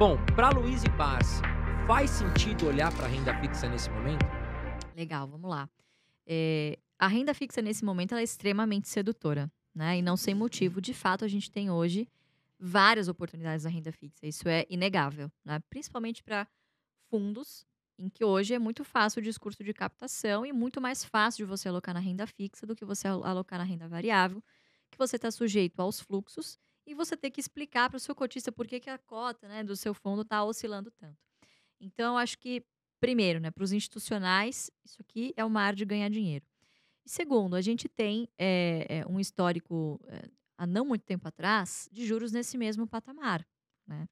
Bom, para Luiz e Barsi, faz sentido olhar para a renda fixa nesse momento? Legal, vamos lá. A renda fixa nesse momento ela é extremamente sedutora, né? E não sem motivo. De fato, a gente tem hoje várias oportunidades na renda fixa. Isso é inegável, né? Principalmente para fundos, em que hoje é muito fácil o discurso de captação e muito mais fácil de você alocar na renda fixa do que você alocar na renda variável, que você está sujeito aos fluxos e você tem que explicar para o seu cotista por que, que a cota, né, do seu fundo está oscilando tanto. Então, eu acho que, primeiro, né, para os institucionais, isso aqui é o mar de ganhar dinheiro. E segundo, a gente tem um histórico, há não muito tempo atrás, de juros nesse mesmo patamar, né?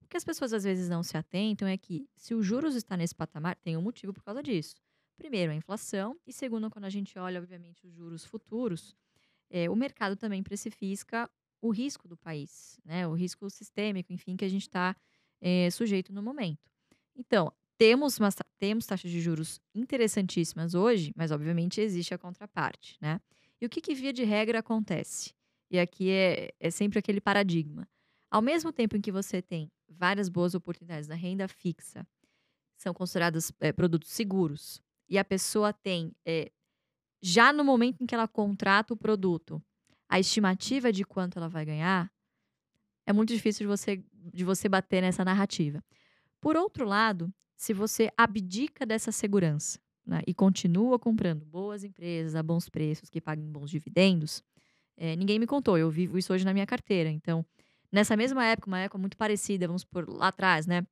O que as pessoas às vezes não se atentam é que, se os juros estão nesse patamar, tem um motivo por causa disso. Primeiro, a inflação. E segundo, quando a gente olha, obviamente, os juros futuros, o mercado também precifica o risco do país, né? O risco sistêmico, enfim, que a gente está sujeito no momento. Então, temos taxas de juros interessantíssimas hoje, mas, obviamente, existe a contraparte, né? E o que via de regra acontece? E aqui é sempre aquele paradigma. Ao mesmo tempo em que você tem várias boas oportunidades na renda fixa, são consideradas produtos seguros, e a pessoa tem, já no momento em que ela contrata o produto, a estimativa de quanto ela vai ganhar, é muito difícil de você bater nessa narrativa. Por outro lado, se você abdica dessa segurança, né, e continua comprando boas empresas a bons preços, que paguem bons dividendos, ninguém me contou, eu vivo isso hoje na minha carteira. Então, nessa mesma época, uma época muito parecida, vamos por lá atrás, né,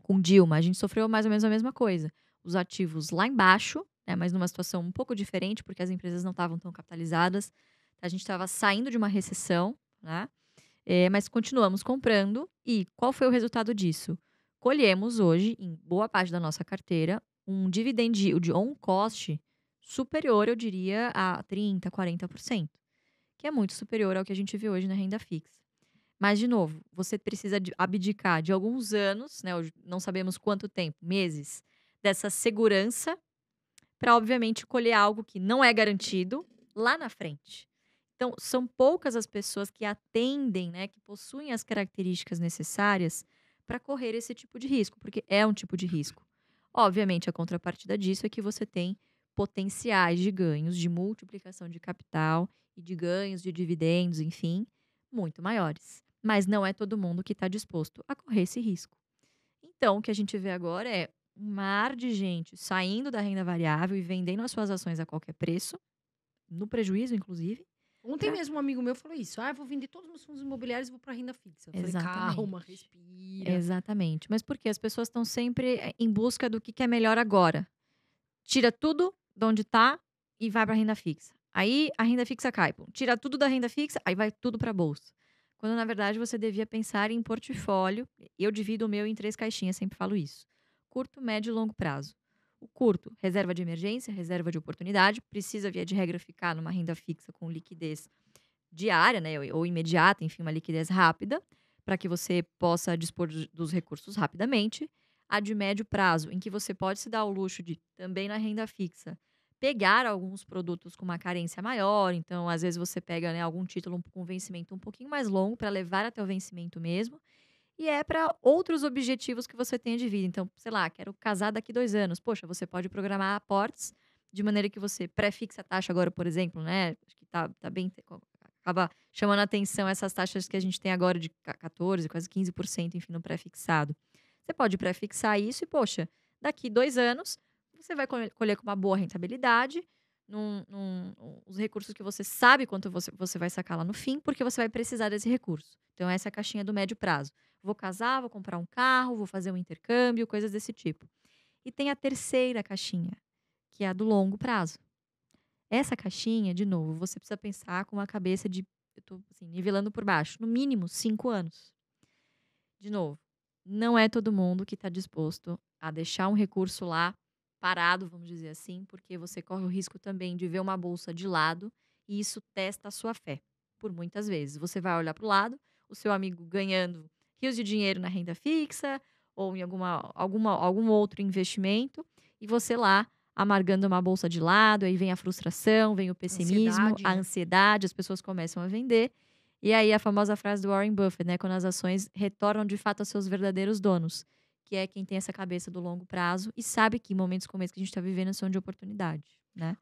com Dilma, a gente sofreu mais ou menos a mesma coisa. Os ativos lá embaixo, né, mas numa situação um pouco diferente, porque as empresas não estavam tão capitalizadas, a gente estava saindo de uma recessão, né, mas continuamos comprando. E qual foi o resultado disso? Colhemos hoje, em boa parte da nossa carteira, um dividend yield ou um cost superior, eu diria, a 30%, 40%, que é muito superior ao que a gente vê hoje na renda fixa. Mas, de novo, você precisa abdicar de alguns anos, né, não sabemos quanto tempo, meses, dessa segurança para, obviamente, colher algo que não é garantido lá na frente. Então, são poucas as pessoas que atendem, né, que possuem as características necessárias para correr esse tipo de risco, porque é um tipo de risco. Obviamente, a contrapartida disso é que você tem potenciais de ganhos, de multiplicação de capital e de ganhos de dividendos, enfim, muito maiores. Mas não é todo mundo que está disposto a correr esse risco. Então, o que a gente vê agora é um mar de gente saindo da renda variável e vendendo as suas ações a qualquer preço, no prejuízo, inclusive. Ontem mesmo um amigo meu falou isso. Ah, eu vou vender todos os meus fundos imobiliários e vou para a renda fixa. Eu falei, calma, respira. Exatamente. Mas por quê? As pessoas estão sempre em busca do que é melhor agora. Tira tudo de onde está e vai para a renda fixa. Aí a renda fixa cai. Pum. Tira tudo da renda fixa, aí vai tudo para a bolsa. Quando, na verdade, você devia pensar em portfólio. Eu divido o meu em 3 caixinhas, sempre falo isso. Curto, médio e longo prazo. O curto, reserva de emergência, reserva de oportunidade, precisa, via de regra, ficar numa renda fixa com liquidez diária, né, ou imediata, enfim, uma liquidez rápida, para que você possa dispor dos recursos rapidamente. A de médio prazo, em que você pode se dar o luxo de, também na renda fixa, pegar alguns produtos com uma carência maior. Então, às vezes, você pega, né, algum título com vencimento um pouquinho mais longo para levar até o vencimento mesmo. E é para outros objetivos que você tenha de vida. Então, sei lá, quero casar daqui 2 anos. Poxa, você pode programar aportes de maneira que você pré-fixa a taxa agora, por exemplo, né? Acho que tá bem... Acaba chamando a atenção essas taxas que a gente tem agora de 14%, quase 15%, enfim, no pré-fixado. Você pode pré-fixar isso e, poxa, daqui 2 anos, você vai colher com uma boa rentabilidade, os recursos que você sabe quanto você vai sacar lá no fim, porque você vai precisar desse recurso. Então, essa é a caixinha do médio prazo. Vou casar, vou comprar um carro, vou fazer um intercâmbio, coisas desse tipo. E tem a terceira caixinha, que é a do longo prazo. Essa caixinha, de novo, você precisa pensar com uma cabeça de, eu tô assim, nivelando por baixo, no mínimo 5 anos. De novo, não é todo mundo que está disposto a deixar um recurso lá parado, vamos dizer assim, porque você corre o risco também de ver uma bolsa de lado e isso testa a sua fé, por muitas vezes. Você vai olhar para o lado, o seu amigo ganhando rios de dinheiro na renda fixa ou em algum outro investimento e você lá amargando uma bolsa de lado, aí vem a frustração, vem o pessimismo, a ansiedade, as pessoas começam a vender E aí a famosa frase do Warren Buffett, né? Quando as ações retornam de fato aos seus verdadeiros donos, que é quem tem essa cabeça do longo prazo e sabe que momentos como esse que a gente está vivendo são de oportunidade, né?